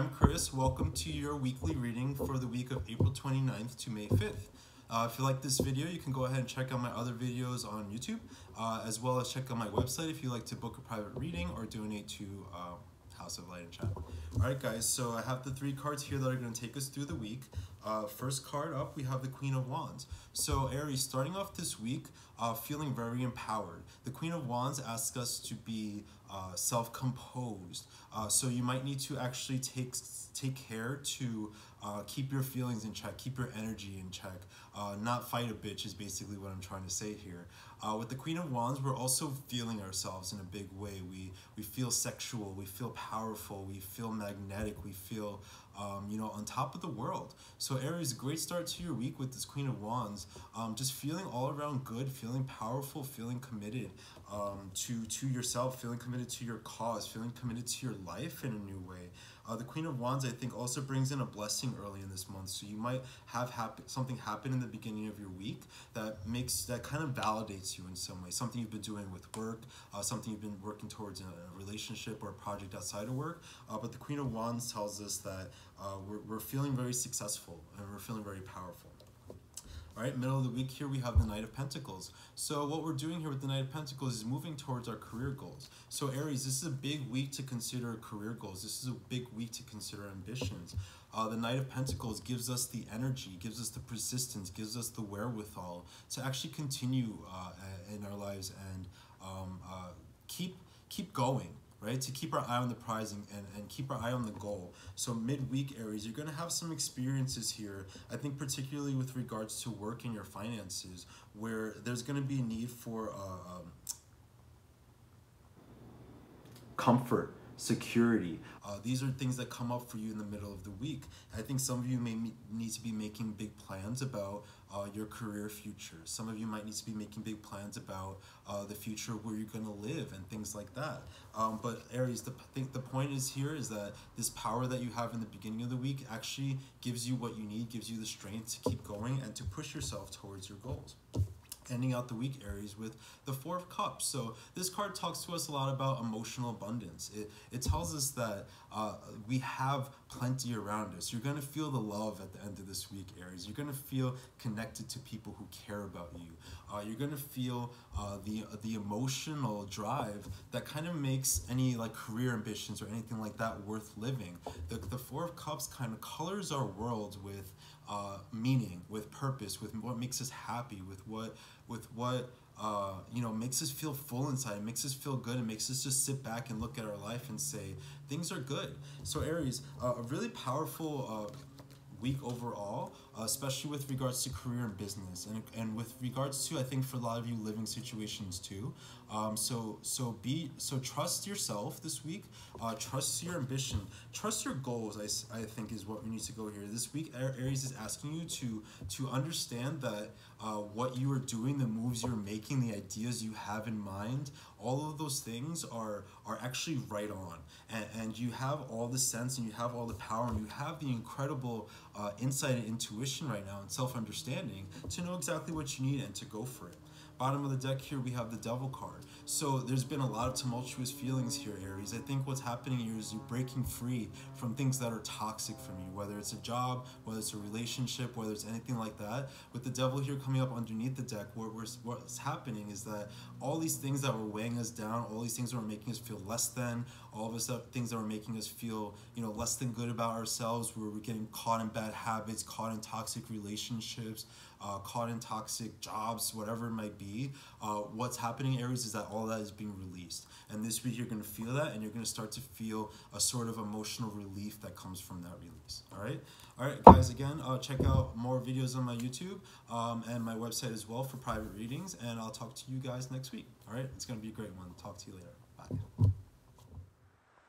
I'm Chris. Welcome to your weekly reading for the week of April 29th to May 5th. If you like this video, you can go ahead and check out my other videos on YouTube, as well as check out my website if you like to book a private reading or donate to House of Light and Shadow. Alright guys, so I have the three cards here that are going to take us through the week. First card up, we have the Queen of Wands. So Aries, starting off this week, feeling very empowered. The Queen of Wands asks us to be self-composed. So you might need to actually take care to keep your feelings in check, keep your energy in check, not fight a bitch is basically what I'm trying to say here. With the Queen of Wands, we're also feeling ourselves in a big way. We feel sexual, we feel powerful, we feel magnetic, we feel you know, on top of the world. So Aries, great start to your week with this Queen of Wands. Just feeling all around good, feeling powerful, feeling committed to yourself, feeling committed to your cause, feeling committed to your life in a new way. The Queen of Wands, I think, also brings in a blessing early in this month. So you might have something happen in the beginning of your week that kind of validates you in some way. Something you've been doing with work, something you've been working towards in a relationship or a project outside of work. But the Queen of Wands tells us that we're feeling very successful and we're feeling very powerful. All right, middle of the week here we have the Knight of Pentacles. So what we're doing here with the Knight of Pentacles is moving towards our career goals. So Aries, this is a big week to consider career goals. This is a big week to consider ambitions. The Knight of Pentacles gives us the energy, gives us the persistence, gives us the wherewithal to actually continue in our lives and keep going. Right, to keep our eye on the prize and keep our eye on the goal. So midweek, Aries, you're going to have some experiences here, I think particularly with regards to work and your finances, where there's going to be a need for comfort, security. These are things that come up for you in the middle of the week. I think some of you may need to be making big plans about your career future. Some of you might need to be making big plans about the future where you're going to live and things like that. But Aries, I think the point is here is that this power that you have in the beginning of the week actually gives you what you need, gives you the strength to keep going and to push yourself towards your goals. Ending out the week, Aries, with the Four of Cups. So this card talks to us a lot about emotional abundance. It tells us that we have plenty around us. You're going to feel the love at the end of this week, Aries. You're going to feel connected to people who care about you. You're going to feel the emotional drive that kind of makes any like career ambitions or anything like that worth living. The Four of Cups kind of colors our world with meaning, with purpose, with what makes us happy, with what you know, makes us feel full inside. It makes us feel good. It makes us just sit back and look at our life and say things are good. So Aries, a really powerful week overall, especially with regards to career and business, and with regards to, I think, for a lot of you, living situations too. So trust yourself this week. Trust your ambition. Trust your goals. I think is what we need to go here this week. Aries is asking you to understand that what you are doing, the moves you're making, the ideas you have in mind, all of those things are actually right on, and you have all the sense and you have all the power and you have the incredible insight and intuition right now and self-understanding to know exactly what you need and to go for it. Bottom of the deck here we have the Devil card. So there's been a lot of tumultuous feelings here, Aries. I think what's happening here is you're breaking free from things that are toxic from you, whether it's a job, whether it's a relationship, whether it's anything like that. With the Devil here coming up underneath the deck, what's happening is that all these things that were weighing us down, all these things that were making us feel less than, all of us things that were making us feel, you know, less than good about ourselves, where we're getting caught in bad habits, caught in toxic relationships, caught in toxic jobs, whatever it might be. What's happening, Aries, is that all that is being released. And this week you're going to feel that, and you're going to start to feel a sort of emotional relief that comes from that release. All right, guys, again, check out more videos on my YouTube and my website as well for private readings, and I'll talk to you guys next week. All right, it's going to be a great one. Talk to you later. Bye.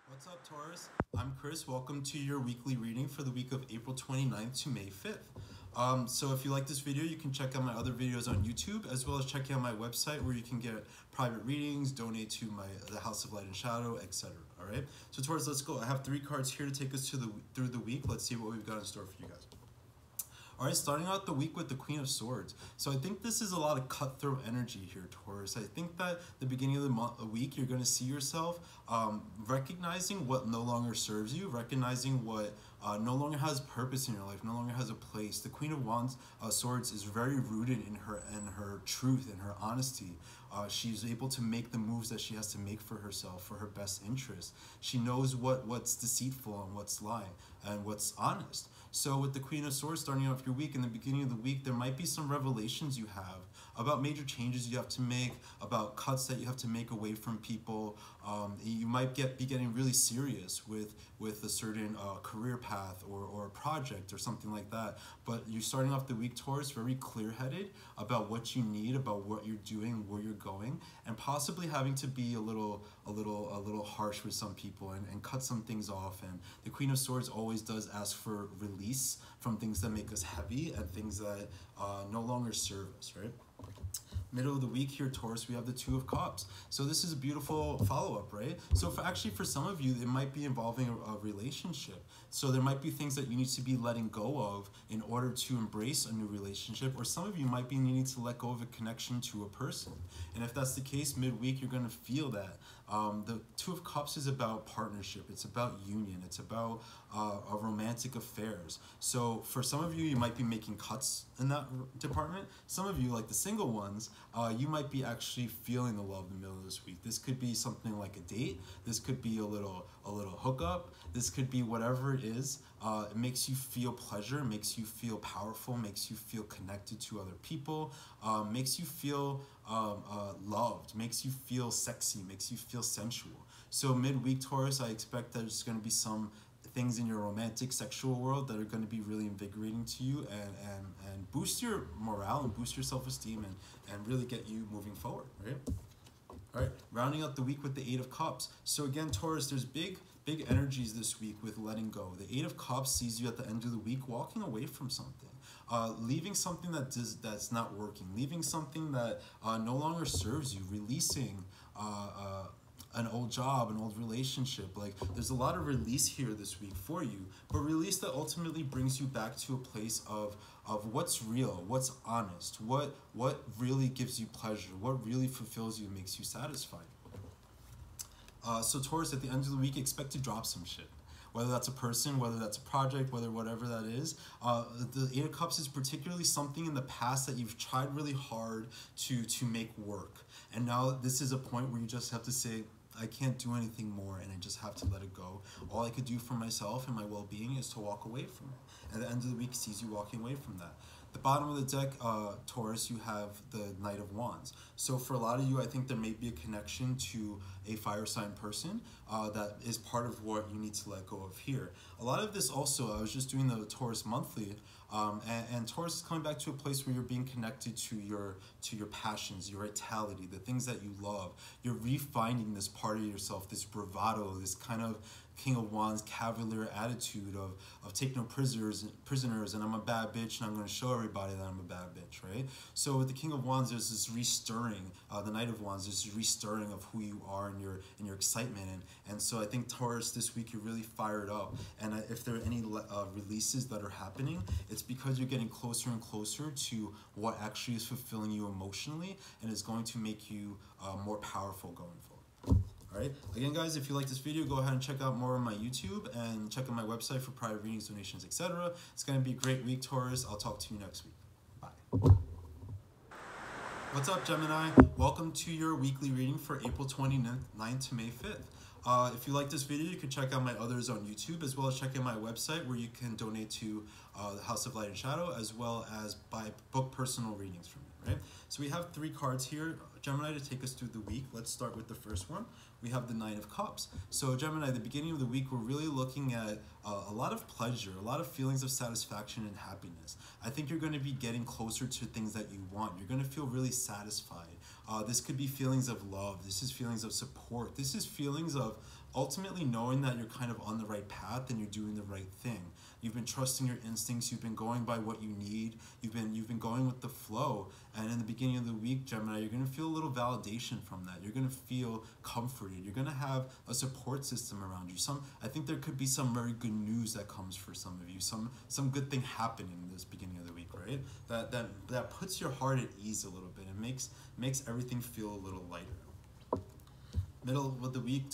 What's up, Taurus? I'm Chris. Welcome to your weekly reading for the week of April 29th to May 5th. So if you like this video, you can check out my other videos on YouTube, as well as check out my website where you can get private readings, donate to the House of Light and Shadow, etc. All right. So Taurus, let's go. I have three cards here to take us through the week. Let's see what we've got in store for you guys. All right, starting out the week with the Queen of Swords. So I think this is a lot of cutthroat energy here, Taurus. I think that the beginning of the week, you're going to see yourself recognizing what no longer serves you, recognizing what no longer has purpose in your life, no longer has a place. The Queen of Wands, Swords is very rooted in her truth and her honesty. She's able to make the moves that she has to make for herself, for her best interest. She knows what's deceitful and what's lying and what's honest. So with the Queen of Swords starting off your week, in the beginning of the week, there might be some revelations you have about major changes you have to make, about cuts that you have to make away from people. You might be getting really serious with a certain career path or project or something like that. But you're starting off the week, Taurus, very clear-headed about what you need, about what you're doing, where you're going, and possibly having to be a little harsh with some people and cut some things off. And the Queen of Swords always does ask for release from things that make us heavy and things that no longer serve us, right? Middle of the week here, Taurus, we have the Two of Cups. So this is a beautiful follow-up, right? So for some of you, it might be involving a relationship. So there might be things that you need to be letting go of in order to embrace a new relationship, or some of you might be needing to let go of a connection to a person. And if that's the case, midweek, you're going to feel that. The Two of Cups is about partnership. It's about union. It's about romantic affairs. So for some of you, you might be making cuts in that department. Some of you, like the single ones, you might be actually feeling the love in the middle of this week. This could be something like a date. This could be a little hookup. This could be whatever it is. It makes you feel pleasure, makes you feel powerful, makes you feel connected to other people, makes you feel loved, makes you feel sexy, makes you feel sensual. So midweek, Taurus, I expect that there's going to be some things in your romantic, sexual world that are going to be really invigorating to you and boost your morale and boost your self-esteem and really get you moving forward, right? All right, rounding out the week with the Eight of Cups. So again, Taurus, there's big energies this week with letting go. The Eight of Cups sees you at the end of the week walking away from something. Leaving something that's not working, leaving something that no longer serves you, releasing an old job, an old relationship. Like, there's a lot of release here this week for you, but release that ultimately brings you back to a place of what's real, what's honest, what really gives you pleasure, what really fulfills you, makes you satisfied. So Taurus, at the end of the week, expect to drop some shit. Whether that's a person, whether that's a project, whatever that is. The Eight of Cups is particularly something in the past that you've tried really hard to make work. And now this is a point where you just have to say, I can't do anything more, and I just have to let it go. All I could do for myself and my well-being is to walk away from it. And the end of the week sees you walking away from that. The bottom of the deck, Taurus, you have the Knight of Wands. So for a lot of you, I think there may be a connection to a fire sign person that is part of what you need to let go of here. A lot of this also, I was just doing the Taurus monthly, and Taurus is coming back to a place where you're being connected to your passions, your vitality, the things that you love. You're refinding this part of yourself, this bravado, this kind of King of Wands cavalier attitude of take no prisoners, and I'm a bad bitch, and I'm going to show everybody that I'm a bad bitch, right? So with the King of Wands, there's this restirring, the Knight of Wands, there's this restirring of who you are and your excitement, and so I think, Taurus, this week you're really fired up, and if there are any releases that are happening, it's because you're getting closer and closer to what actually is fulfilling you emotionally and is going to make you more powerful going forward. Alright, again guys, if you like this video, go ahead and check out more on my YouTube and check out my website for private readings, donations, etc. It's going to be a great week, Taurus. I'll talk to you next week. Bye. What's up, Gemini? Welcome to your weekly reading for April 29th to May 5th. If you like this video, you can check out my others on YouTube, as well as check out my website where you can donate to the House of Light and Shadow, as well as book personal readings from me, right? So we have three cards here, Gemini, to take us through the week. Let's start with the first one. We have the Nine of Cups. So Gemini, the beginning of the week, we're really looking at a lot of pleasure, a lot of feelings of satisfaction and happiness. I think you're going to be getting closer to things that you want. You're going to feel really satisfied. This could be feelings of love. This is feelings of support. This is feelings of ultimately knowing that you're kind of on the right path and you're doing the right thing. You've been trusting your instincts. You've been going by what you need. You've been going with the flow. And in the beginning of the week, Gemini, you're going to feel a little validation from that. You're going to feel comforted. You're going to have a support system around you. I think there could be some very good news that comes for some of you. Some good thing happening in this beginning of the week. right? That puts your heart at ease a little bit. It makes everything feel a little lighter. Middle of the week,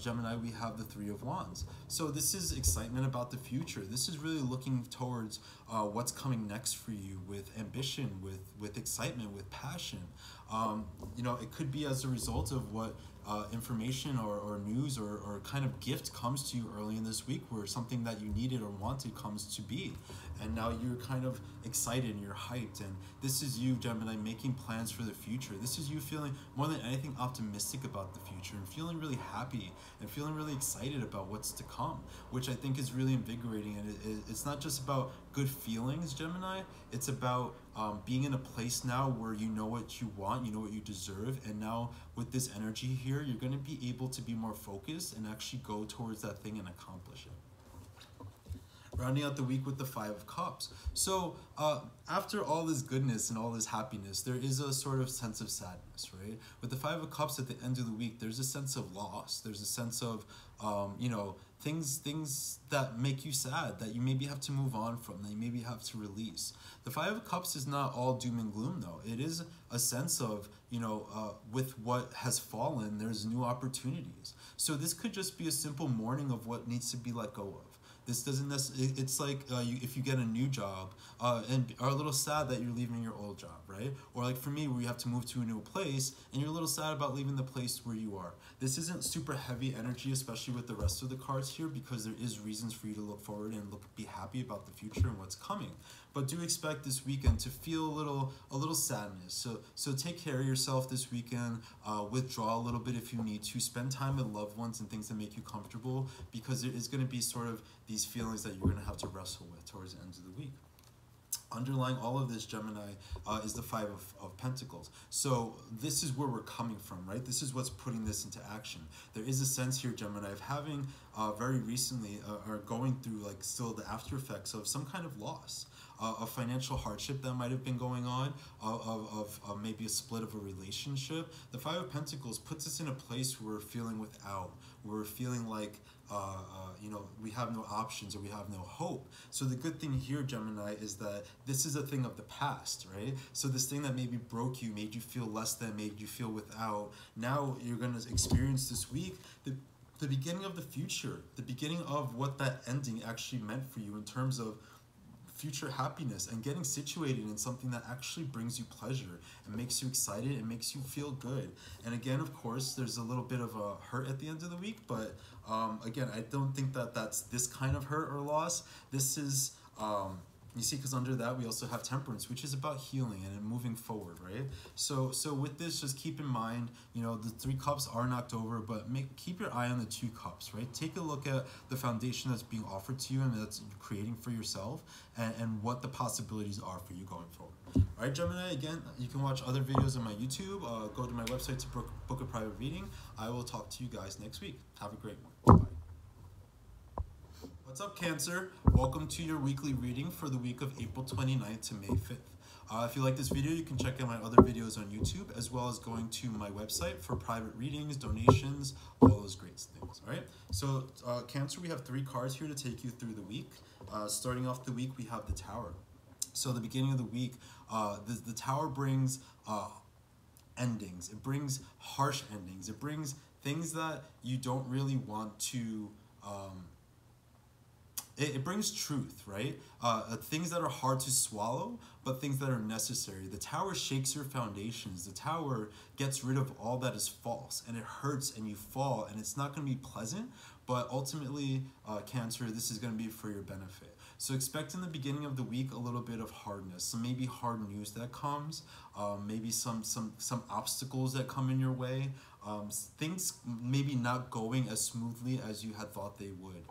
Gemini, we have the Three of Wands. So this is excitement about the future. This is really looking towards what's coming next for you with ambition, with excitement, with passion. You know, it could be as a result of what information or news or kind of gift comes to you early in this week, where something that you needed or wanted comes to be, and now you're kind of excited and you're hyped. And this is you, Gemini, making plans for the future. This is you feeling more than anything optimistic about the future and feeling really happy and feeling really excited about what's to come, which I think is really invigorating. And it's not just about good feelings, Gemini, it's about being in a place now where you know what you want, you know what you deserve, and now with this energy here, you're going to be able to be more focused and actually go towards that thing and accomplish it. Rounding out the week with the Five of Cups. So after all this goodness and all this happiness, there is a sort of sense of sadness, right? With the Five of Cups at the end of the week, there's a sense of loss. There's a sense of, you know, things that make you sad, that you maybe have to move on from, that you maybe have to release. The Five of Cups is not all doom and gloom, though. It is a sense of, you know, with what has fallen, there's new opportunities. So this could just be a simple mourning of what needs to be let go of. This doesn't necessarily, it's like if you get a new job and are a little sad that you're leaving your old job, right? Or like for me, where you have to move to a new place and you're a little sad about leaving the place where you are. This isn't super heavy energy, especially with the rest of the cards here, because there is reasons for you to look forward and be happy about the future and what's coming. But do expect this weekend to feel a little sadness. So take care of yourself this weekend. Withdraw a little bit if you need to. Spend time with loved ones and things that make you comfortable, because there is going to be sort of these feelings that you're going to have to wrestle with towards the end of the week. Underlying all of this, Gemini, is the Five of Pentacles. So this is where we're coming from, right? This is what's putting this into action. There is a sense here, Gemini, of having very recently or going through like still the after effects of some kind of loss. Of financial hardship that might have been going on, of maybe a split of a relationship. The Five of Pentacles puts us in a place where we're feeling without, where we're feeling like, you know, we have no options or we have no hope. So the good thing here, Gemini, is that this is a thing of the past, right? So this thing that maybe broke you, made you feel less than, made you feel without, now you're going to experience this week the beginning of the future, the beginning of what that ending actually meant for you in terms of future happiness and getting situated in something that actually brings you pleasure and makes you excited and makes you feel good. And again, of course, there's a little bit of a hurt at the end of the week, but again, I don't think that that's this kind of hurt or loss. This is, you see, because under that we also have Temperance, which is about healing and moving forward, right? So with this, just keep in mind, you know, the three cups are knocked over, but keep your eye on the two cups, right? Take a look at the foundation that's being offered to you and that's creating for yourself, and what the possibilities are for you going forward. All right, Gemini, again, you can watch other videos on my YouTube. Go to my website to book a private reading. I will talk to you guys next week. Have a great one. Bye. What's up, Cancer? Welcome to your weekly reading for the week of April 29th to May 5th. If you like this video, you can check out my other videos on YouTube, as well as going to my website for private readings, donations, all those great things, all right? So, Cancer, we have three cards here to take you through the week. Starting off the week, we have the Tower. So, the beginning of the week, the Tower brings endings. It brings harsh endings. It brings things that you don't really want to... It brings truth, right? Things that are hard to swallow, but things that are necessary. The Tower shakes your foundations. The Tower gets rid of all that is false, and it hurts, and you fall, and it's not going to be pleasant, but ultimately, Cancer, this is going to be for your benefit. So expect in the beginning of the week a little bit of hardness, so maybe hard news that comes, maybe some obstacles that come in your way, things maybe not going as smoothly as you had thought they would.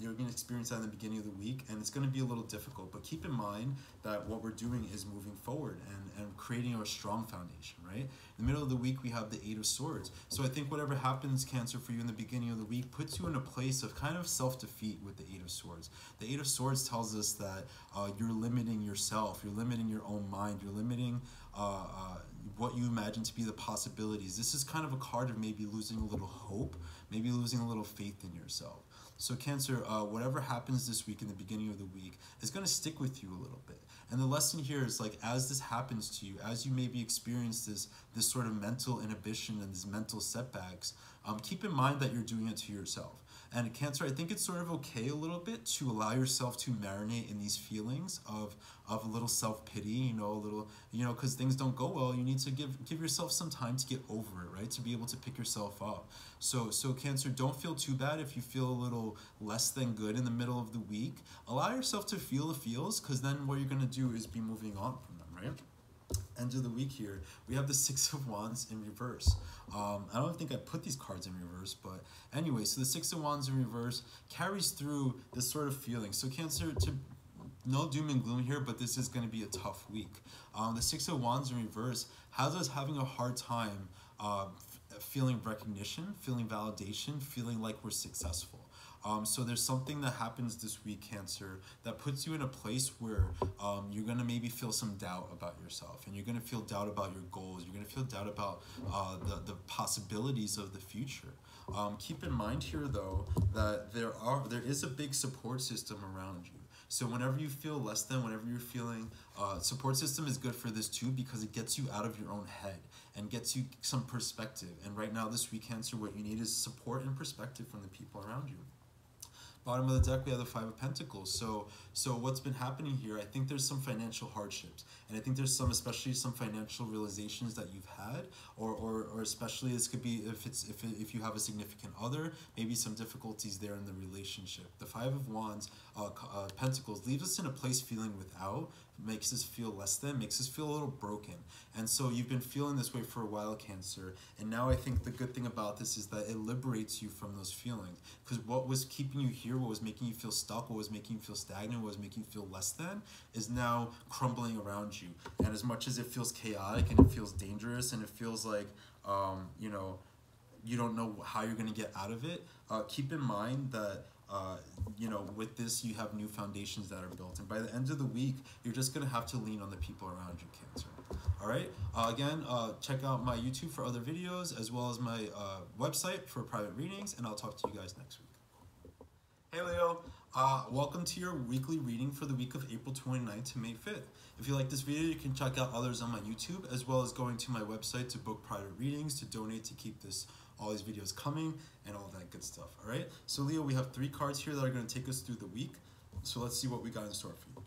You're going to experience that in the beginning of the week, and it's going to be a little difficult, but keep in mind that what we're doing is moving forward and creating a strong foundation, right? In the middle of the week, we have the Eight of Swords. So I think whatever happens, Cancer, for you in the beginning of the week puts you in a place of kind of self-defeat with the Eight of Swords. The Eight of Swords tells us that you're limiting yourself, you're limiting your own mind, you're limiting what you imagine to be the possibilities. This is kind of a card of maybe losing a little hope, maybe losing a little faith in yourself. So Cancer, whatever happens this week in the beginning of the week is going to stick with you a little bit. And the lesson here is, like, as this happens to you, as you maybe experience this sort of mental inhibition and these mental setbacks, keep in mind that you're doing it to yourself. And Cancer, I think it's sort of okay a little bit to allow yourself to marinate in these feelings of a little self-pity, you know, because things don't go well. You need to give yourself some time to get over it, right? To be able to pick yourself up. So Cancer, don't feel too bad if you feel a little less than good in the middle of the week. Allow yourself to feel the feels, because then what you're going to do is be moving on from them, right? End of the week here, we have the Six of Wands in reverse. I don't think I put these cards in reverse, but anyway, so the Six of Wands in reverse carries through this sort of feeling. So Cancer, no doom and gloom here, but this is going to be a tough week. The Six of Wands in reverse has us having a hard time feeling recognition, feeling validation, feeling like we're successful. So there's something that happens this week, Cancer, that puts you in a place where you're going to maybe feel some doubt about yourself, and you're going to feel doubt about your goals. You're going to feel doubt about the possibilities of the future. Keep in mind here, though, that there is a big support system around you. So whenever you feel less than, whenever you're feeling, support system is good for this too, because it gets you out of your own head and gets you some perspective. And right now this week, Cancer, what you need is support and perspective from the people around you. Bottom of the deck, we have the Five of Pentacles. So what's been happening here, I think there's some financial hardships. And I think there's some, especially some financial realizations that you've had, or especially this could be if you have a significant other, maybe some difficulties there in the relationship. The Five of Wands, Pentacles, leaves us in a place feeling without, makes us feel less than, makes us feel a little broken. And so you've been feeling this way for a while, Cancer. And now I think the good thing about this is that it liberates you from those feelings. Because what was keeping you here, what was making you feel stuck, what was making you feel stagnant, what was making you feel less than, is now crumbling around you. And as much as it feels chaotic and it feels dangerous and it feels like, you know, you don't know how you're going to get out of it, keep in mind that you know, with this, you have new foundations that are built. And by the end of the week, you're just going to have to lean on the people around you, Cancer. All right. Again, check out my YouTube for other videos, as well as my website for private readings. And I'll talk to you guys next week. Hey, Leo. Welcome to your weekly reading for the week of April 29th to May 5th. If you like this video, you can check out others on my YouTube, as well as going to my website to book private readings, to donate, to keep all these videos coming, and all that good stuff. All right, so Leo, we have three cards here that are going to take us through the week. So let's see what we got in store for you.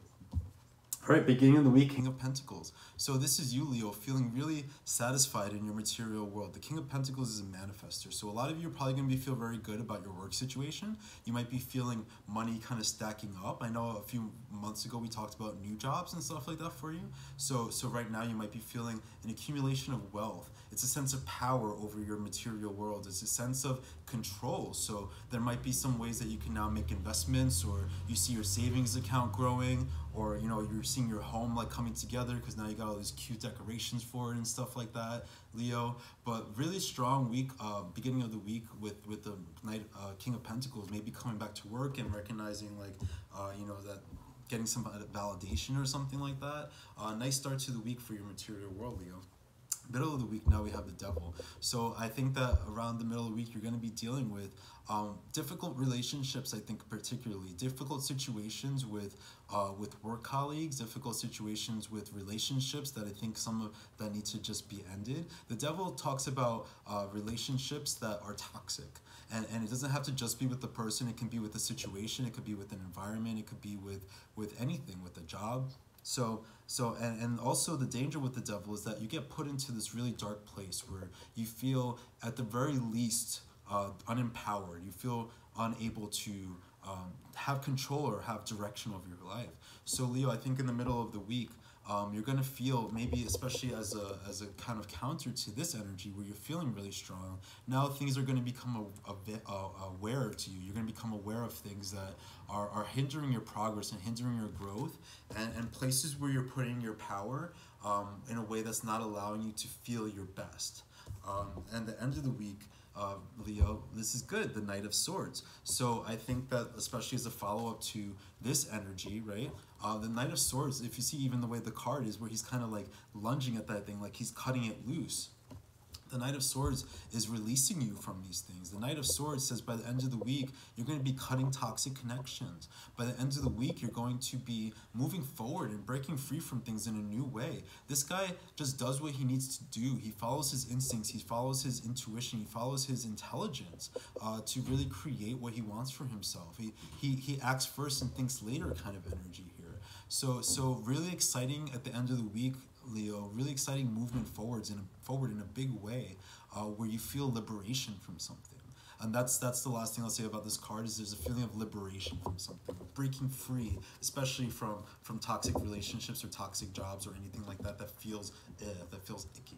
All right, beginning of the week, King of Pentacles. So this is you, Leo, feeling really satisfied in your material world. The King of Pentacles is a manifester. So a lot of you are probably going to feel very good about your work situation. You might be feeling money kind of stacking up. I know a few months ago we talked about new jobs and stuff like that for you. So right now you might be feeling an accumulation of wealth. It's a sense of power over your material world. It's a sense of control. So there might be some ways that you can now make investments, or you see your savings account growing, or you know, you're seeing your home like coming together because now you got all these cute decorations for it and stuff like that, Leo. But really strong week, beginning of the week with the King of Pentacles, maybe coming back to work and recognizing, like, you know, that getting some validation or something like that. Nice start to the week for your material world, Leo. Middle of the week, now we have the Devil. So I think that around the middle of the week, you're going to be dealing with difficult relationships, I think, particularly difficult situations with work colleagues, difficult situations with relationships that I think that need to just be ended. The Devil talks about relationships that are toxic. And it doesn't have to just be with the person. It can be with the situation. It could be with an environment. It could be with anything, with a job. And also the danger with the Devil is that you get put into this really dark place where you feel, at the very least, unempowered. You feel unable to have control or have direction over your life. So Leo, I think in the middle of the week, you're going to feel, maybe especially as a kind of counter to this energy where you're feeling really strong, now things are going to become aware to you. You're going to become aware of things that are hindering your progress and hindering your growth, and places where you're putting your power in a way that's not allowing you to feel your best. And the end of the week, Leo, this is good, the Knight of Swords. So I think that, especially as a follow-up to this energy, right, the Knight of Swords, if you see even the way the card is, where he's kind of like lunging at that thing, like he's cutting it loose. The Knight of Swords is releasing you from these things. The Knight of Swords says by the end of the week, you're going to be cutting toxic connections. By the end of the week, you're going to be moving forward and breaking free from things in a new way. This guy just does what he needs to do. He follows his instincts. He follows his intuition. He follows his intelligence to really create what he wants for himself. He acts first and thinks later kind of energy here. So really exciting at the end of the week, Leo, really exciting movement forward in a big way, where you feel liberation from something. And that's the last thing I'll say about this card, is there's a feeling of liberation from something, breaking free, especially from toxic relationships or toxic jobs or anything like that that feels icky.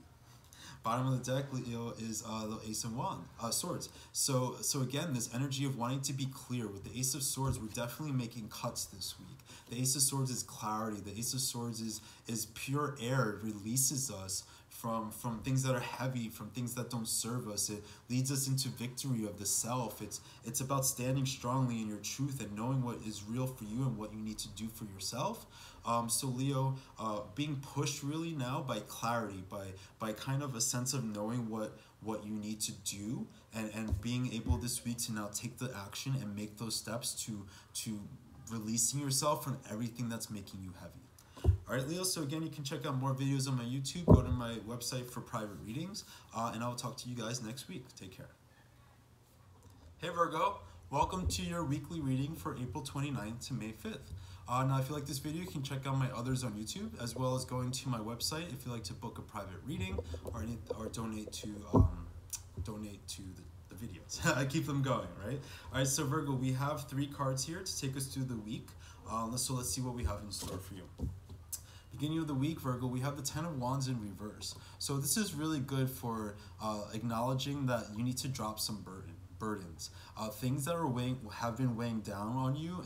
Bottom of the deck, Leo, is the Ace of Wands, Swords. So again, this energy of wanting to be clear. With the Ace of Swords, we're definitely making cuts this week. The Ace of Swords is clarity. The Ace of Swords is pure air. It releases us from things that are heavy, from things that don't serve us. It leads us into victory of the self. It's about standing strongly in your truth and knowing what is real for you and what you need to do for yourself. So Leo, being pushed really now by clarity, by kind of a sense of knowing what you need to do, and being able this week to now take the action and make those steps to releasing yourself from everything that's making you heavy. All right, Leo, so again, you can check out more videos on my YouTube. Go to my website for private readings, and I will talk to you guys next week. Take care. Hey, Virgo. Welcome to your weekly reading for April 29th to May 5th. Now, if you like this video, you can check out my others on YouTube, as well as going to my website if you like to book a private reading or donate to the videos. I keep them going, right? All right, so Virgo, we have three cards here to take us through the week. So let's see what we have in store for you. Beginning of the week, Virgo, we have the Ten of Wands in reverse. So this is really good for acknowledging that you need to drop some burdens. Things that are have been weighing down on you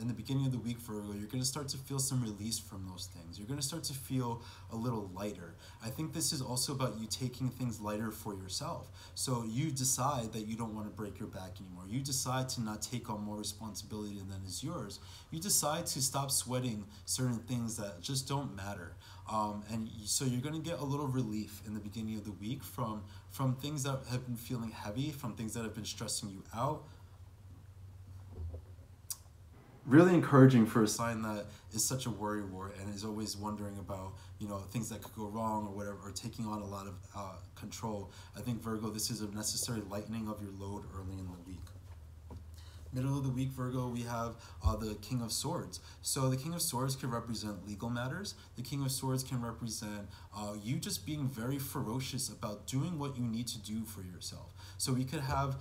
in the beginning of the week, Virgo, you're going to start to feel some release from those things. You're going to start to feel a little lighter. I think this is also about you taking things lighter for yourself. So you decide that you don't want to break your back anymore. You decide to not take on more responsibility than is yours. You decide to stop sweating certain things that just don't matter. And so you're going to get a little relief in the beginning of the week from things that have been feeling heavy, from things that have been stressing you out. Really encouraging for a sign that is such a worrywart and is always wondering about, you know, things that could go wrong or whatever, or taking on a lot of control. I think, Virgo, this is a necessary lightening of your load early in the week. Middle of the week, Virgo, we have the King of Swords. So the King of Swords can represent legal matters. The King of Swords can represent you just being very ferocious about doing what you need to do for yourself. So we could have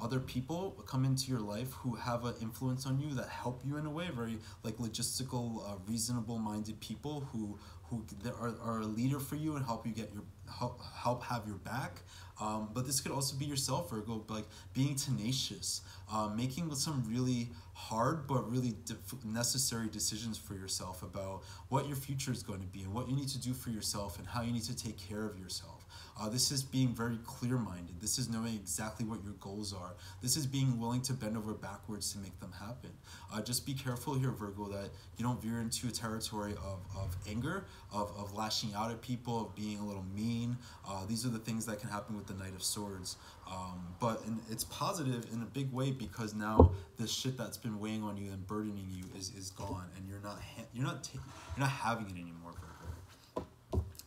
other people come into your life who have an influence on you that help you in a way, very like logistical, reasonable-minded people who are a leader for you and help you get your help have your back. But this could also be yourself, Virgo, like being tenacious, making some really hard but really necessary decisions for yourself about what your future is going to be and what you need to do for yourself and how you need to take care of yourself. This is being very clear-minded. This is knowing exactly what your goals are. This is being willing to bend over backwards to make them happen. Just be careful here, Virgo, that you don't veer into a territory of anger, of lashing out at people, of being a little mean. These are the things that can happen with the Knight of Swords. But it's positive in a big way, because now this shit that's been weighing on you and burdening you is gone, and you're not having it anymore, Virgo.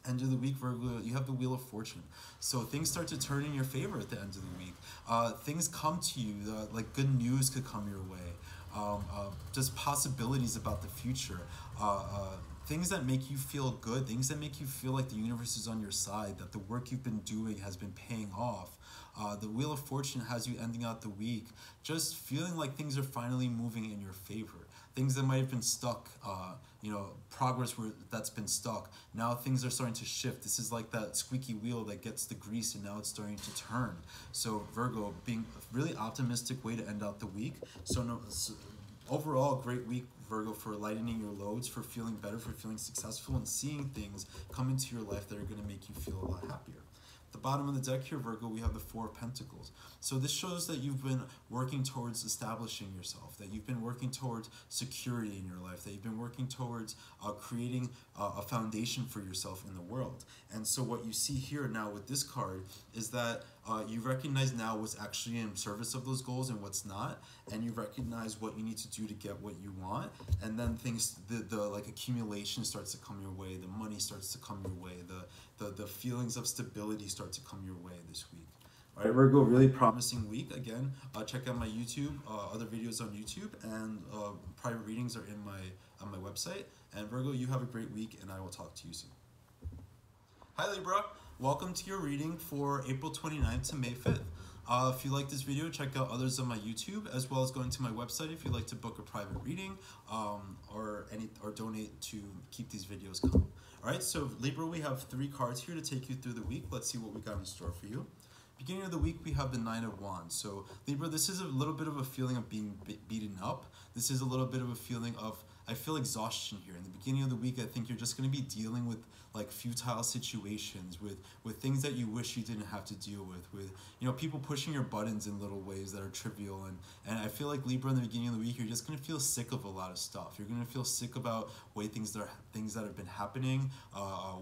End of the week, Virgo, you have the Wheel of Fortune. So things start to turn in your favor at the end of the week. Things come to you, like good news could come your way. Just possibilities about the future. Things that make you feel good, things that make you feel like the universe is on your side, that the work you've been doing has been paying off. The Wheel of Fortune has you ending out the week just feeling like things are finally moving in your favor. Things that might have been stuck, you know, progress that's been stuck. Now things are starting to shift. This is like that squeaky wheel that gets the grease and now it's starting to turn. So Virgo, being a really optimistic way to end out the week. So overall, great week, Virgo, for lightening your loads, for feeling better, for feeling successful, and seeing things come into your life that are going to make you feel a lot happier. the bottom of the deck here, Virgo, we have the Four of Pentacles. So this shows that you've been working towards establishing yourself, that you've been working towards security in your life, that you've been working towards creating a foundation for yourself in the world. And so what you see here now with this card is that you recognize now what's actually in service of those goals and what's not, and you recognize what you need to do to get what you want, and then things, the accumulation starts to come your way, the money starts to come your way, the feelings of stability start to come your way this week. All right, Virgo, really promising week. Again, check out my YouTube, other videos on YouTube, and private readings are in on my website. And Virgo, you have a great week, and I will talk to you soon. Hi Libra, welcome to your reading for April 29th to May 5th. If you like this video, check out others on my YouTube, as well as going to my website if you'd like to book a private reading or donate to keep these videos coming. All right, so Libra, we have three cards here to take you through the week. Let's see what we got in store for you. Beginning of the week, we have the Nine of Wands. So Libra, this is a little bit of a feeling of being beaten up. This is a little bit of a feeling of, I feel exhaustion here. In the beginning of the week, I think you're just going to be dealing with like futile situations, with things that you wish you didn't have to deal with people pushing your buttons in little ways that are trivial. And I feel like Libra, in the beginning of the week, you're just going to feel sick of a lot of stuff. You're going to feel sick about things that have been happening,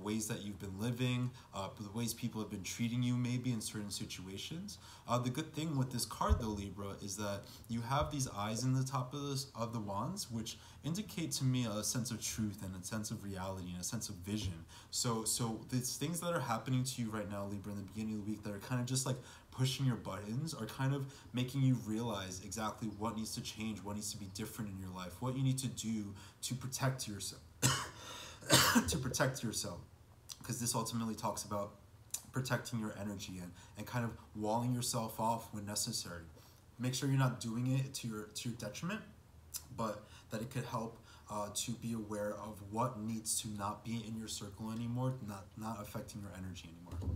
ways that you've been living, the ways people have been treating you maybe in certain situations. The good thing with this card though, Libra, is that you have these eyes in the top of the wands, which indicate to me a sense of truth and a sense of reality and a sense of vision. So these things that are happening to you right now, Libra, in the beginning of the week that are kind of just like pushing your buttons are kind of making you realize exactly what needs to change, what needs to be different in your life, what you need to do to protect yourself, because this ultimately talks about protecting your energy and kind of walling yourself off when necessary. Make sure you're not doing it to your detriment, but that it could help to be aware of what needs to not be in your circle anymore, not affecting your energy anymore.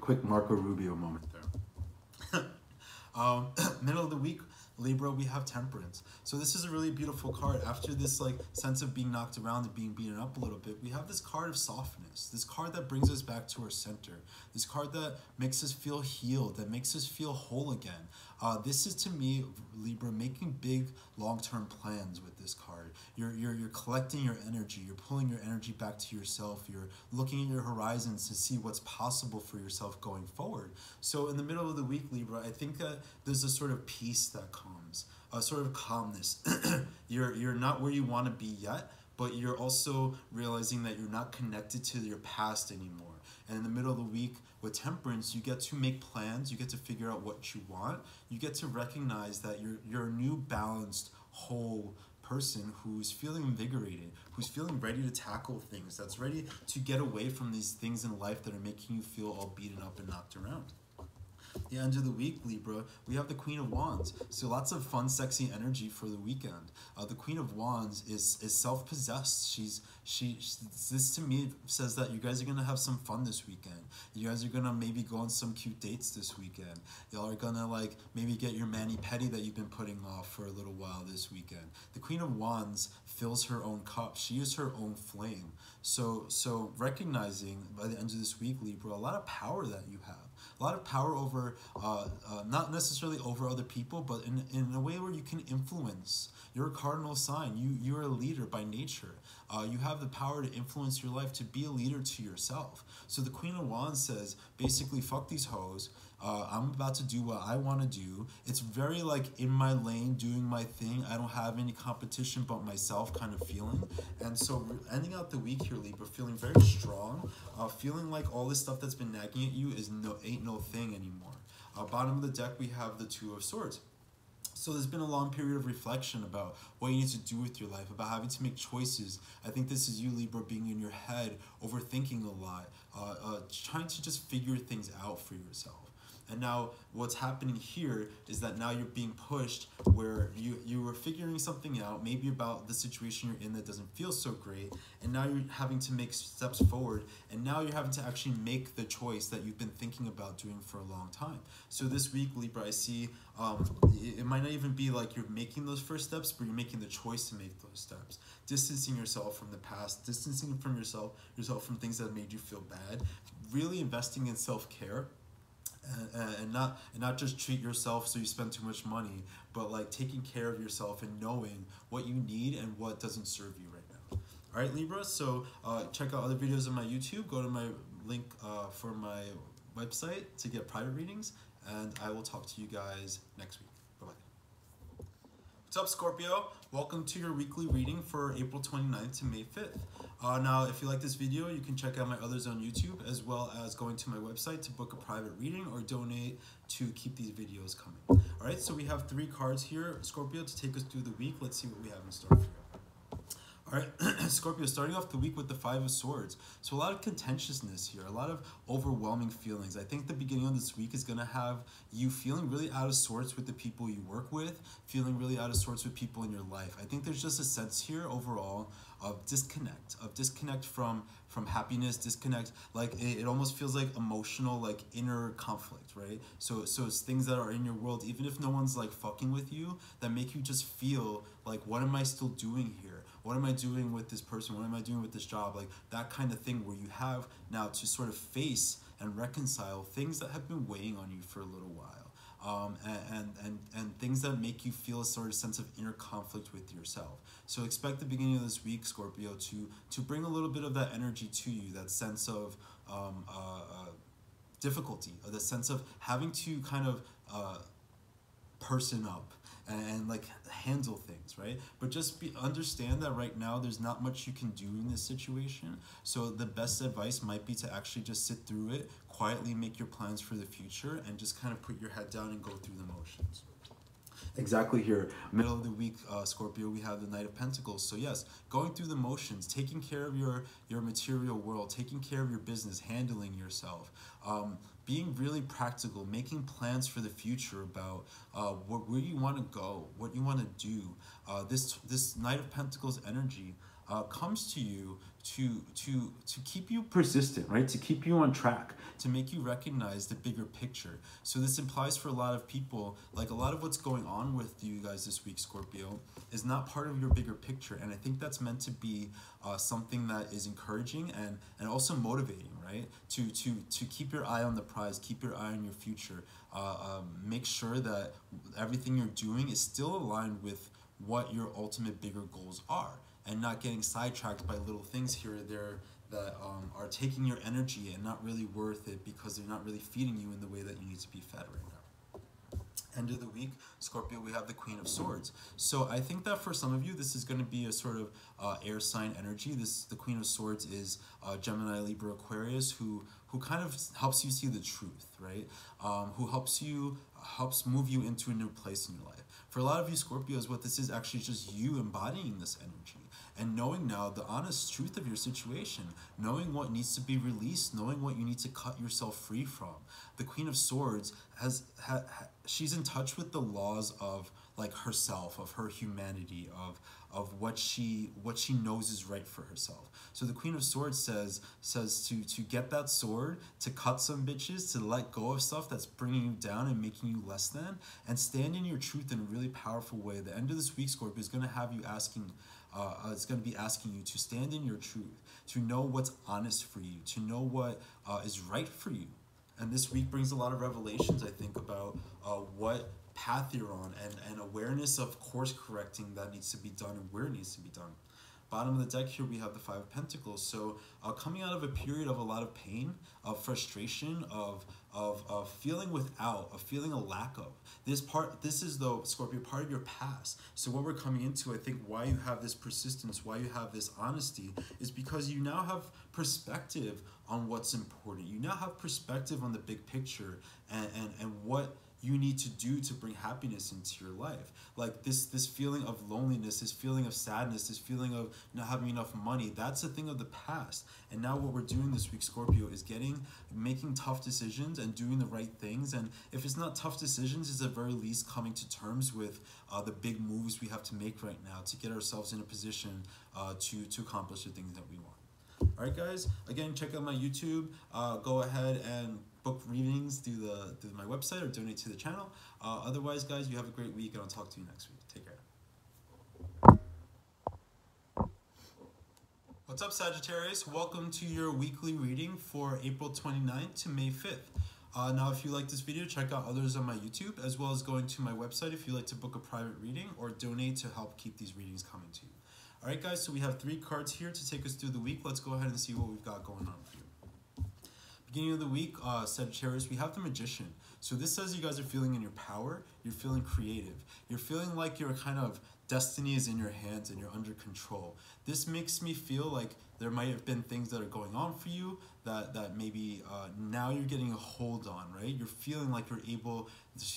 Quick Marco Rubio moment there. Middle of the week, Libra, we have Temperance. So this is a really beautiful card. After this like sense of being knocked around and being beaten up a little bit, we have this card of softness, this card that brings us back to our center, this card that makes us feel healed, that makes us feel whole again. This is, to me, Libra, making big long-term plans with this card. You're collecting your energy, you're pulling your energy back to yourself, you're looking at your horizons to see what's possible for yourself going forward. So in the middle of the week, Libra, I think that there's a sort of peace that comes, a sort of calmness. You're not where you want to be yet, but you're also realizing that you're not connected to your past anymore. And in the middle of the week with Temperance, you get to make plans, you get to figure out what you want, you get to recognize that you're a new, balanced, whole person who's feeling invigorated, who's feeling ready to tackle things, that's ready to get away from these things in life that are making you feel all beaten up and knocked around. The end of the week, Libra, we have the Queen of Wands. So lots of fun, sexy energy for the weekend. The Queen of Wands is self-possessed. This to me says that you guys are gonna have some fun this weekend. You guys are gonna maybe go on some cute dates this weekend. Y'all are gonna like maybe get your mani-pedi that you've been putting off for a little while this weekend. The Queen of Wands fills her own cup. She is her own flame. So recognizing by the end of this week, Libra, a lot of power that you have. A lot of power over, not necessarily over other people, but in a way where you can influence. You're a cardinal sign. You're a leader by nature. You have the power to influence your life, to be a leader to yourself. So the Queen of Wands says, basically, fuck these hoes. I'm about to do what I want to do. It's very like in my lane, doing my thing. I don't have any competition but myself kind of feeling. And so ending out the week here, Libra, feeling very strong, feeling like all this stuff that's been nagging at you ain't no thing anymore. Bottom of the deck, we have the Two of Swords. So there's been a long period of reflection about what you need to do with your life, about having to make choices. I think this is you, Libra, being in your head, overthinking a lot, trying to just figure things out for yourself. And now what's happening here is that now you're being pushed where you were figuring something out, maybe about the situation you're in that doesn't feel so great, and now you're having to make steps forward, and now you're having to actually make the choice that you've been thinking about doing for a long time. So this week, Libra, I see it might not even be like you're making those first steps, but you're making the choice to make those steps, distancing yourself from the past, distancing from yourself from things that made you feel bad, really investing in self-care. And not just treat yourself so you spend too much money, but like taking care of yourself and knowing what you need and what doesn't serve you right now. All right, Libra. So check out other videos on my YouTube. Go to my link for my website to get private readings, and I will talk to you guys next week. Bye-bye. What's up, Scorpio? Welcome to your weekly reading for April 29th to May 5th. Now, if you like this video, you can check out my others on YouTube, as well as going to my website to book a private reading or donate to keep these videos coming. All right, so we have three cards here, Scorpio, to take us through the week. Let's see what we have in store for you. All right, Scorpio, starting off the week with the Five of Swords. So a lot of contentiousness here, a lot of overwhelming feelings. I think the beginning of this week is going to have you feeling really out of sorts with the people you work with, feeling really out of sorts with people in your life. I think there's just a sense here overall of disconnect, from happiness, disconnect, like it almost feels like emotional, like inner conflict, right? So it's things that are in your world, even if no one's like fucking with you, that make you just feel like, what am I still doing here? What am I doing with this person? What am I doing with this job? Like that kind of thing, where you have now to sort of face and reconcile things that have been weighing on you for a little while. And things that make you feel a sort of sense of inner conflict with yourself. So expect the beginning of this week, Scorpio, to bring a little bit of that energy to you, that sense of difficulty, or the sense of having to kind of person up and like handle things, right? But just understand that right now there's not much you can do in this situation. So the best advice might be to actually just sit through it, quietly make your plans for the future, and just kind of put your head down and go through the motions. Exactly here, middle of the week, Scorpio, we have the Knight of Pentacles. So yes, going through the motions, taking care of your material world, taking care of your business, handling yourself, being really practical, making plans for the future about where you want to go, what you want to do. This Knight of Pentacles energy comes to you to keep you persistent, right? To keep you on track, to make you recognize the bigger picture. So this implies for a lot of people, like a lot of what's going on with you guys this week, Scorpio, is not part of your bigger picture. And I think that's meant to be something that is encouraging and also motivating, right? To keep your eye on the prize, keep your eye on your future. Make sure that everything you're doing is still aligned with what your ultimate bigger goals are, and not getting sidetracked by little things here or there that are taking your energy and not really worth it, because they're not really feeding you in the way that you need to be fed right now. End of the week, Scorpio, we have the Queen of Swords. So I think that for some of you, this is going to be a sort of air sign energy. The Queen of Swords is Gemini, Libra, Aquarius, who kind of helps you see the truth, right? Who helps move you into a new place in your life. For a lot of you, Scorpios, what this is actually is just you embodying this energy. And knowing now the honest truth of your situation, knowing what needs to be released, knowing what you need to cut yourself free from. The Queen of Swords she's in touch with the laws of like herself, of her humanity, of what she knows is right for herself. So the Queen of Swords says to get that sword, to cut some bitches, to let go of stuff that's bringing you down and making you less than, and stand in your truth in a really powerful way. The end of this week, Scorpio, is going to have you asking. It's going to be asking you to stand in your truth, to know what's honest for you, to know what is right for you. And this week brings a lot of revelations, I think, about what path you're on, and awareness of course correcting that needs to be done and where it needs to be done. Bottom of the deck here, we have the Five of Pentacles. So coming out of a period of a lot of pain, of frustration, of feeling without, of feeling a lack of. This is, though, Scorpio, part of your past. So what we're coming into, I think, why you have this persistence, why you have this honesty, is because you now have perspective on what's important. You now have perspective on the big picture and what you need to do to bring happiness into your life. Like this feeling of loneliness, this feeling of sadness, this feeling of not having enough money, that's a thing of the past. And now what we're doing this week, Scorpio, is making tough decisions and doing the right things. And if it's not tough decisions, it's at the very least coming to terms with the big moves we have to make right now to get ourselves in a position to accomplish the things that we want. All right, guys, again, check out my YouTube. Go ahead and book readings through my website or donate to the channel. Otherwise, guys, you have a great week, and I'll talk to you next week. Take care. What's up, Sagittarius? Welcome to your weekly reading for April 29th to May 5th. Now, if you like this video, check out others on my YouTube, as well as going to my website if you'd like to book a private reading or donate to help keep these readings coming to you. All right, guys, so we have three cards here to take us through the week. Let's go ahead and see what we've got going on for you. Beginning of the week, Sagittarius, we have the Magician. So this says you guys are feeling in your power. You're feeling creative. You're feeling like your kind of destiny is in your hands and you're under control. This makes me feel like there might have been things that are going on for you that maybe now you're getting a hold on, right? You're feeling like you're able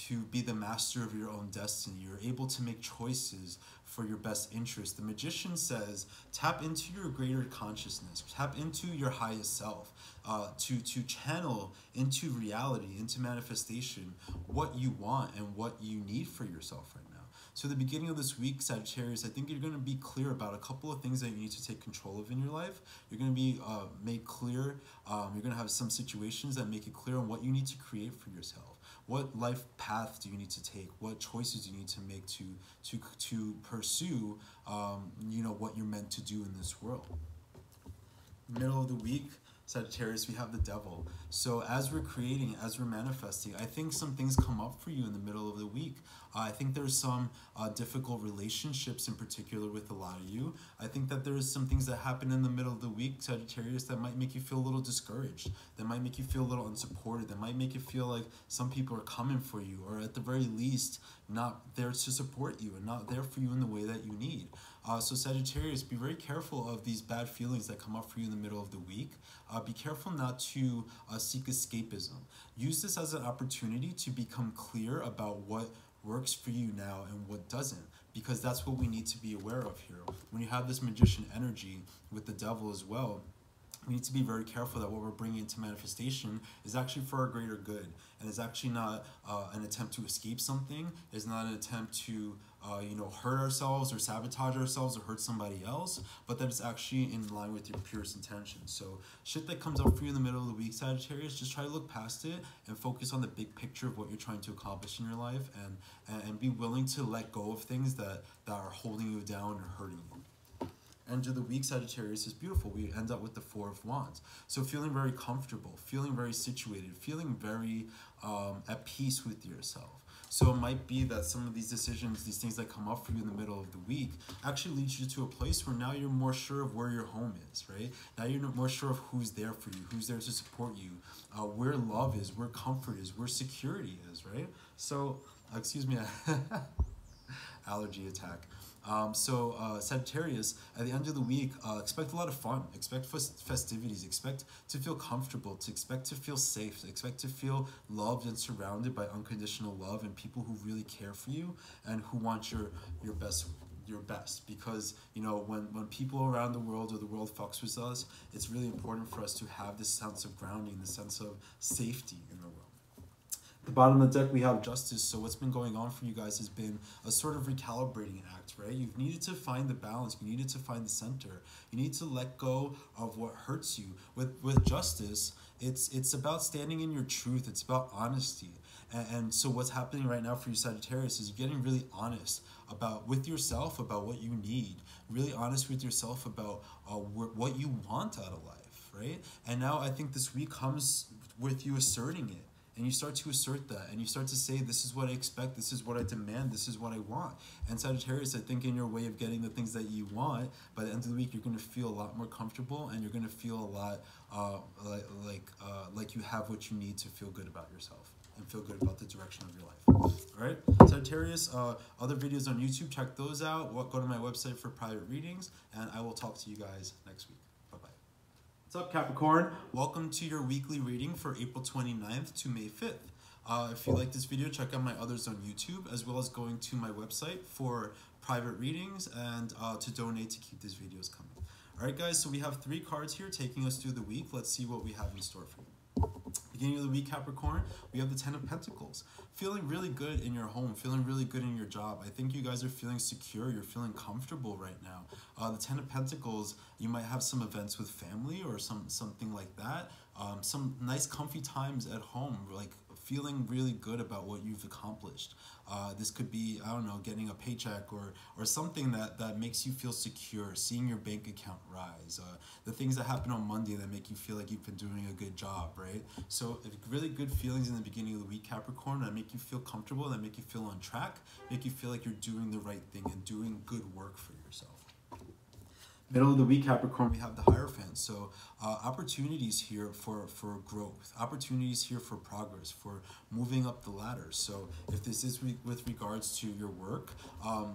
to be the master of your own destiny. You're able to make choices for your best interest. The Magician says, tap into your greater consciousness, tap into your highest self, to channel into reality, into manifestation, what you want and what you need for yourself right now. So the beginning of this week, Sagittarius, I think you're going to be clear about a couple of things that you need to take control of in your life. You're going to be made clear. You're going to have some situations that make it clear on what you need to create for yourself. What life path do you need to take? What choices do you need to make to pursue, you know, what you're meant to do in this world? Middle of the week, Sagittarius, we have the Devil. So as we're creating, as we're manifesting, I think some things come up for you in the middle of the week. I think there's some difficult relationships in particular with a lot of you. I think that there's some things that happen in the middle of the week, Sagittarius, that might make you feel a little discouraged, that might make you feel a little unsupported, that might make you feel like some people are coming for you, or at the very least, not there to support you and not there for you in the way that you need. So Sagittarius, be very careful of these bad feelings that come up for you in the middle of the week. Be careful not to seek escapism. Use this as an opportunity to become clear about what works for you now and what doesn't, because that's what we need to be aware of here. When you have this Magician energy with the Devil as well, we need to be very careful that what we're bringing into manifestation is actually for our greater good, and it's actually not an attempt to escape something. It's not an attempt to you know, hurt ourselves or sabotage ourselves or hurt somebody else, but that it's actually in line with your purest intention. So shit that comes up for you in the middle of the week, Sagittarius, just try to look past it and focus on the big picture of what you're trying to accomplish in your life, and be willing to let go of things that are holding you down or hurting you. End of the week, Sagittarius, is beautiful. We end up with the Four of Wands. So feeling very comfortable, feeling very situated, feeling very at peace with yourself. So it might be that some of these decisions, these things that come up for you in the middle of the week, actually leads you to a place where now you're more sure of where your home is, right? Now you're more sure of who's there for you, who's there to support you, where love is, where comfort is, where security is, right? So, excuse me, allergy attack. Sagittarius, at the end of the week, expect a lot of fun, expect festivities, expect to feel comfortable, expect to feel safe, expect to feel loved and surrounded by unconditional love and people who really care for you and who want your best. Because, you know, when people around the world or the world fucks with us, it's really important for us to have this sense of grounding, the sense of safety in the world. The bottom of the deck, we have Justice. So what's been going on for you guys has been a sort of recalibrating act, right? You've needed to find the balance. You needed to find the center. You need to let go of what hurts you. With Justice, it's about standing in your truth. It's about honesty. And so what's happening right now for you, Sagittarius, is you're getting really honest with yourself about what you need. Really honest with yourself about what you want out of life, right? And now I think this week comes with you asserting it. And you start to assert that, and you start to say, this is what I expect, this is what I demand, this is what I want. And Sagittarius, I think in your way of getting the things that you want, by the end of the week, you're going to feel a lot more comfortable, and you're going to feel a lot like you have what you need to feel good about yourself and feel good about the direction of your life. All right, Sagittarius, other videos on YouTube, check those out. Go to my website for private readings, and I will talk to you guys next week. What's up, Capricorn? Welcome to your weekly reading for April 29th to May 5th. If you like this video, check out my others on YouTube, as well as going to my website for private readings and to donate to keep these videos coming. Alright guys, so we have three cards here taking us through the week. Let's see what we have in store for you. Beginning of the week, Capricorn, we have the Ten of Pentacles. Feeling really good in your home, feeling really good in your job. I think you guys are feeling secure, you're feeling comfortable right now. The Ten of Pentacles, you might have some events with family or something like that. Some nice comfy times at home, like feeling really good about what you've accomplished. This could be, I don't know, getting a paycheck or something that makes you feel secure, seeing your bank account rise, the things that happen on Monday that make you feel like you've been doing a good job, right? So really good feelings in the beginning of the week, Capricorn, that make you feel comfortable, that make you feel on track, make you feel like you're doing the right thing and doing good work for yourself. Middle of the week, Capricorn, we have the Hierophant. So opportunities here for growth, opportunities here for progress, for moving up the ladder. So if this is with regards to your work,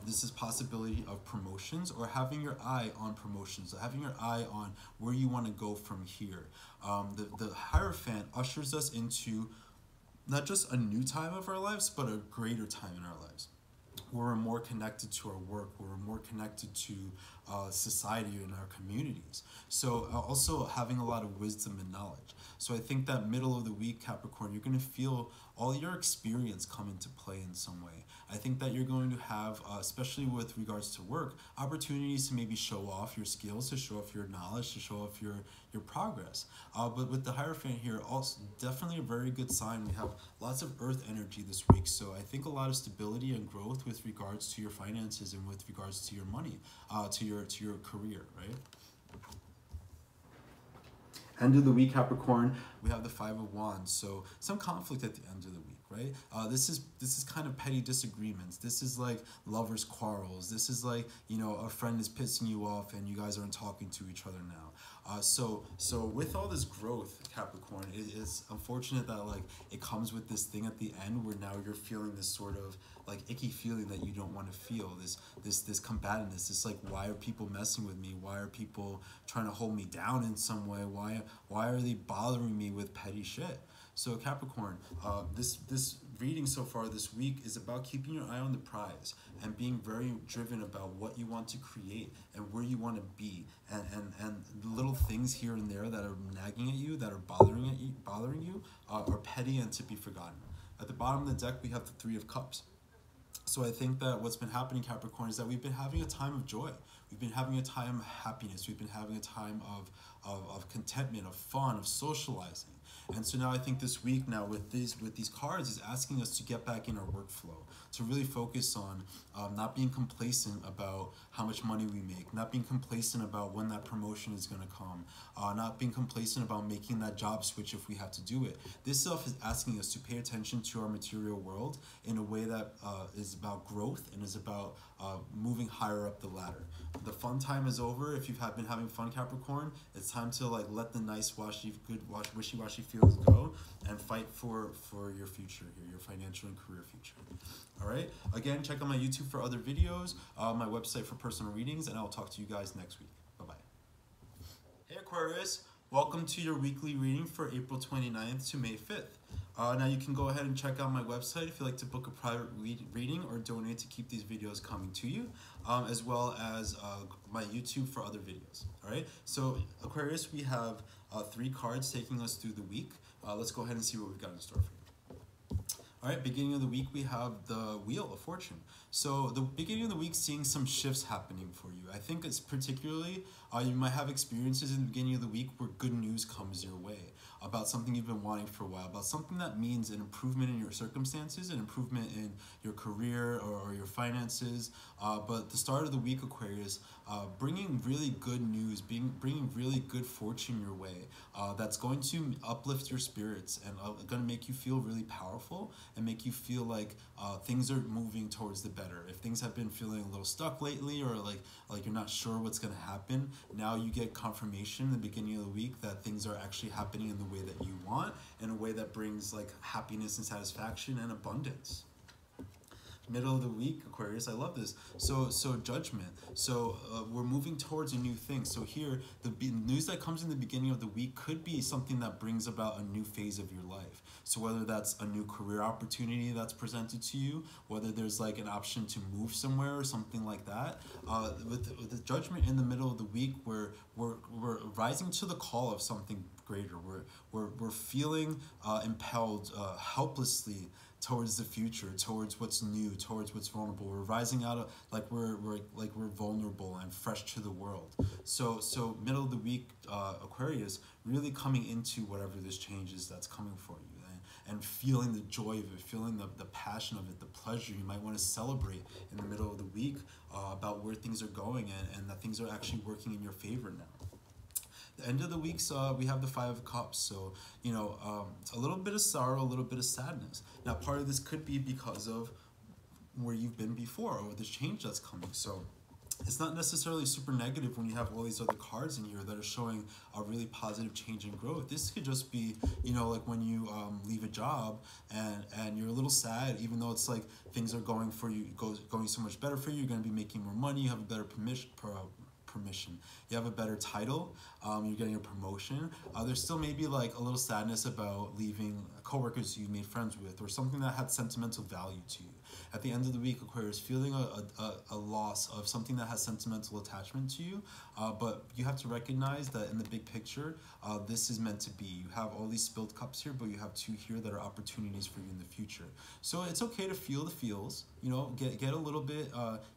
this is possibility of promotions or having your eye on promotions, having your eye on where you want to go from here. The Hierophant ushers us into not just a new time of our lives, but a greater time in our lives, where we're more connected to our work, where we're more connected to society and our communities. So also having a lot of wisdom and knowledge. So I think that middle of the week, Capricorn, you're going to feel all your experience come into play in some way. I think that you're going to have, especially with regards to work, opportunities to maybe show off your skills, to show off your knowledge, to show off your progress. But with the Hierophant here, also definitely a very good sign. We have lots of earth energy this week. So I think a lot of stability and growth with regards to your finances and with regards to your money, to your career, right? End of the week, Capricorn, we have the Five of Wands. So some conflict at the end of the week, right? This is kind of petty disagreements. This is like lovers' quarrels. This is like, you know, a friend is pissing you off and you guys aren't talking to each other now. So with all this growth, Capricorn, it's unfortunate that like it comes with this thing at the end where now you're feeling this sort of like icky feeling that you don't want to feel, this combativeness. It's like, why are people messing with me? Why are people trying to hold me down in some way? Why are they bothering me with petty shit? So Capricorn, this reading so far this week is about keeping your eye on the prize and being very driven about what you want to create and where you want to be, and the little things here and there that are nagging at you, that are bothering you, are petty and to be forgotten. At the bottom of the deck, we have the Three of Cups. So I think that what's been happening, Capricorn, is that we've been having a time of joy. We've been having a time of happiness. We've been having a time of contentment, of fun, of socializing. And so now I think this week now with these cards is asking us to get back in our workflow, to really focus on not being complacent about how much money we make, not being complacent about when that promotion is going to come, not being complacent about making that job switch if we have to do it. This stuff is asking us to pay attention to our material world in a way that is about growth and is about moving higher up the ladder. The fun time is over. If you've been having fun, Capricorn, it's time to like let the nice wishy-washy feels go and fight for your future here, your financial and career future. All right, again, check out my YouTube for other videos, my website for personal readings, and I'll talk to you guys next week. Bye-bye. Hey Aquarius, welcome to your weekly reading for April 29th to May 5th. Now you can go ahead and check out my website if you'd like to book a private reading or donate to keep these videos coming to you, as well as my YouTube for other videos. All right, so Aquarius, we have three cards taking us through the week. Let's go ahead and see what we've got in store for you. All right, beginning of the week, we have the Wheel of Fortune. So the beginning of the week, seeing some shifts happening for you. I think it's particularly, you might have experiences in the beginning of the week where good news comes your way about something you've been wanting for a while, about something that means an improvement in your circumstances, an improvement in your career or your finances. But the start of the week, Aquarius, bringing really good news, bringing really good fortune your way. That's going to uplift your spirits and gonna make you feel really powerful, and make you feel like things are moving towards the better. If things have been feeling a little stuck lately, or like you're not sure what's going to happen, now you get confirmation in the beginning of the week that things are actually happening in the way that you want, in a way that brings like happiness and satisfaction and abundance. middle of the week, Aquarius. I love this. So judgment. So we're moving towards a new thing. So here, the news that comes in the beginning of the week could be something that brings about a new phase of your life. So whether that's a new career opportunity that's presented to you, whether there's like an option to move somewhere or something like that. With the judgment in the middle of the week, we're rising to the call of something greater. We're feeling impelled helplessly towards the future, towards what's new, towards what's vulnerable. We're rising out of like we're vulnerable and fresh to the world. So middle of the week, Aquarius, really coming into whatever this change is that's coming for you, and feeling the joy of it, feeling the passion of it, the pleasure. You might want to celebrate in the middle of the week about where things are going and that things are actually working in your favor now. The end of the week, we have the Five of Cups. So, you know, a little bit of sorrow, a little bit of sadness. Now, part of this could be because of where you've been before or this change that's coming. So it's not necessarily super negative when you have all these other cards in here that are showing a really positive change and growth. This could just be, you know, like when you leave a job and you're a little sad, even though it's like things are going for you, going so much better for you. You're going to be making more money. You have a better permission. You have a better title. You're getting a promotion. There's still maybe like a little sadness about leaving coworkers you made friends with or something that had sentimental value to you. At the end of the week, Aquarius, feeling a loss of something that has sentimental attachment to you. But you have to recognize that in the big picture, this is meant to be. You have all these spilled cups here, but you have two here that are opportunities for you in the future. So it's okay to feel the feels. You know, get a little bit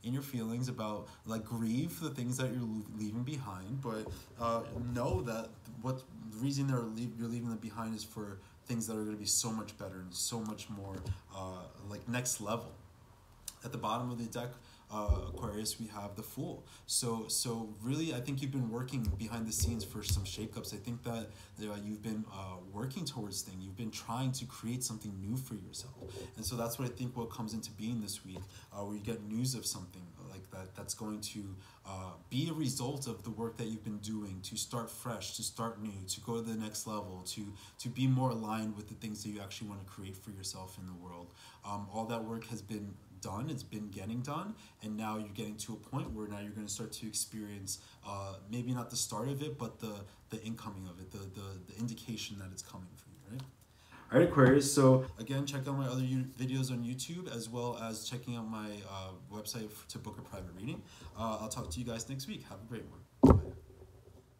in your feelings about, like, grieve for the things that you're leaving behind, but know that what the reason you're leaving them behind is for things that are going to be so much better and so much more like next level. At the bottom of the deck, Aquarius, we have the Fool. So really, I think you've been working behind the scenes for some shakeups. I think that you've been working towards things. You've been trying to create something new for yourself. And so that's what I think what comes into being this week, where you get news of something like that that's going to be a result of the work that you've been doing to start fresh, to start new, to go to the next level, to be more aligned with the things that you actually want to create for yourself in the world. All that work has been done, it's been getting done, and now you're getting to a point where now you're going to start to experience maybe not the start of it, but the incoming of it, the indication that it's coming for you, right? All right, Aquarius, so again, check out my other videos on YouTube, as well as checking out my website to book a private reading. I'll talk to you guys next week. Have a great one. Bye.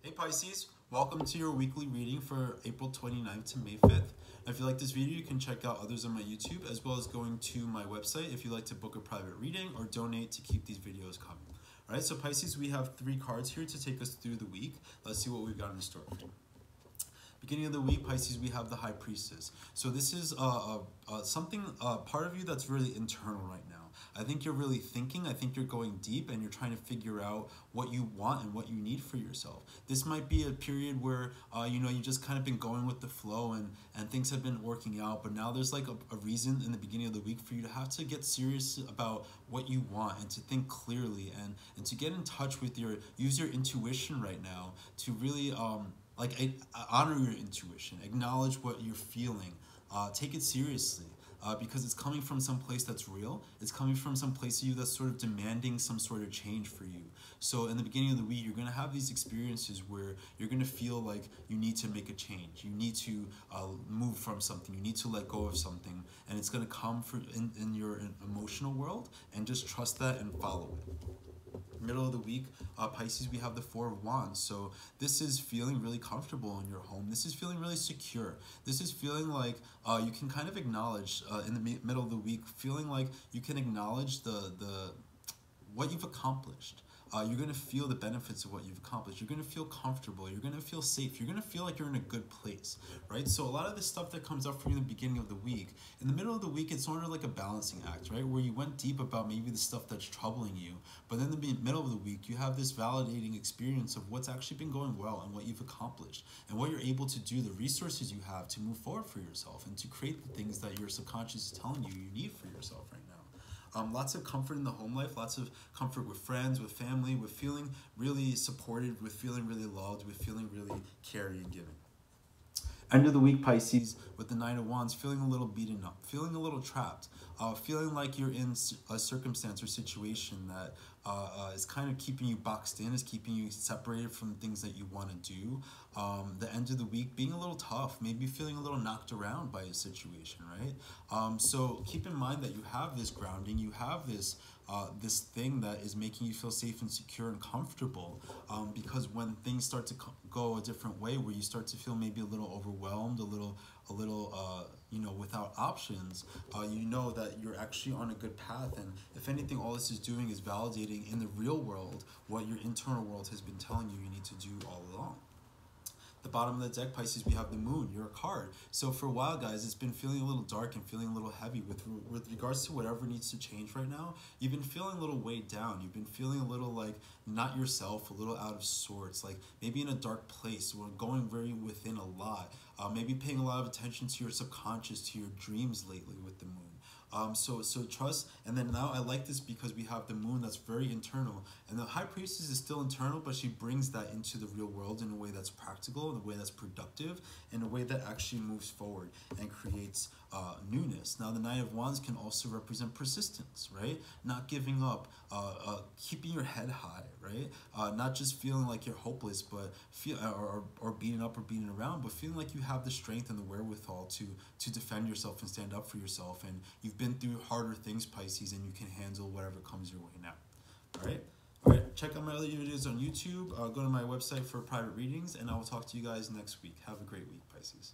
Hey, Pisces. Welcome to your weekly reading for April 29th to May 5th. If you like this video, you can check out others on my YouTube, as well as going to my website if you'd like to book a private reading or donate to keep these videos coming. All right, so Pisces, we have three cards here to take us through the week. Let's see what we've got in store for you. Beginning of the week, Pisces, we have the High Priestess. So this is something, part of you that's really internal right now. I think you're really thinking, I think you're going deep, and you're trying to figure out what you want and what you need for yourself. This might be a period where, you know, you just kind of been going with the flow and things have been working out, but now there's like a reason in the beginning of the week for you to have to get serious about what you want and to think clearly and to get in touch with use your intuition right now to really like honor your intuition, acknowledge what you're feeling, take it seriously. Because it's coming from some place that's real. It's coming from some place of you that's sort of demanding some sort of change for you. So in the beginning of the week, you're going to have these experiences where you're going to feel like you need to make a change. You need to move from something. You need to let go of something. And it's going to come in your emotional world, and just trust that and follow it. Middle of the week, Pisces, we have the Four of Wands. So this is feeling really comfortable in your home. This is feeling really secure. This is feeling like you can kind of acknowledge in the middle of the week, feeling like you can acknowledge the what you've accomplished. You're going to feel the benefits of what you've accomplished. You're going to feel comfortable. You're going to feel safe. You're going to feel like you're in a good place, right? So a lot of this stuff that comes up for you in the beginning of the week, in the middle of the week, it's sort of like a balancing act, right? Where you went deep about maybe the stuff that's troubling you, but then in the middle of the week, you have this validating experience of what's actually been going well and what you've accomplished and what you're able to do, the resources you have to move forward for yourself and to create the things that your subconscious is telling you you need for yourself right now. Lots of comfort in the home life, lots of comfort with friends, with family, with feeling really supported, with feeling really loved, with feeling really cared and given. End of the week, Pisces, with the Nine of Wands, feeling a little beaten up, feeling a little trapped, feeling like you're in a circumstance or situation that is kind of keeping you boxed in, is keeping you separated from things that you want to do. The end of the week being a little tough, maybe feeling a little knocked around by a situation, right? So keep in mind that you have this grounding, you have this this thing that is making you feel safe and secure and comfortable, because when things start to go a different way, where you start to feel maybe a little overwhelmed, a little you know, without options, you know that you're actually on a good path. And if anything, all this is doing is validating in the real world what your internal world has been telling you you need to do all along. The bottom of the deck, Pisces, we have the Moon, your card. So for a while, guys, it's been feeling a little dark and feeling a little heavy with regards to whatever needs to change right now. You've been feeling a little weighed down. You've been feeling a little like not yourself, a little out of sorts, like maybe in a dark place, or going very within a lot. Maybe paying a lot of attention to your subconscious, to your dreams lately with the Moon. So trust, and then now I like this because we have the Moon that's very internal, and the High Priestess is still internal, but she brings that into the real world in a way that's practical, in a way that's productive, in a way that actually moves forward and creates newness. Now the Knight of Wands can also represent persistence, right? Not giving up, keeping your head high, right? Not just feeling like you're hopeless, but feel or beaten up or beaten around, but feeling like you have the strength and the wherewithal to defend yourself and stand up for yourself. And you've been through harder things, Pisces, and you can handle whatever comes your way now. All right, check out my other videos on YouTube. Go to my website for private readings, and I will talk to you guys next week. Have a great week, Pisces.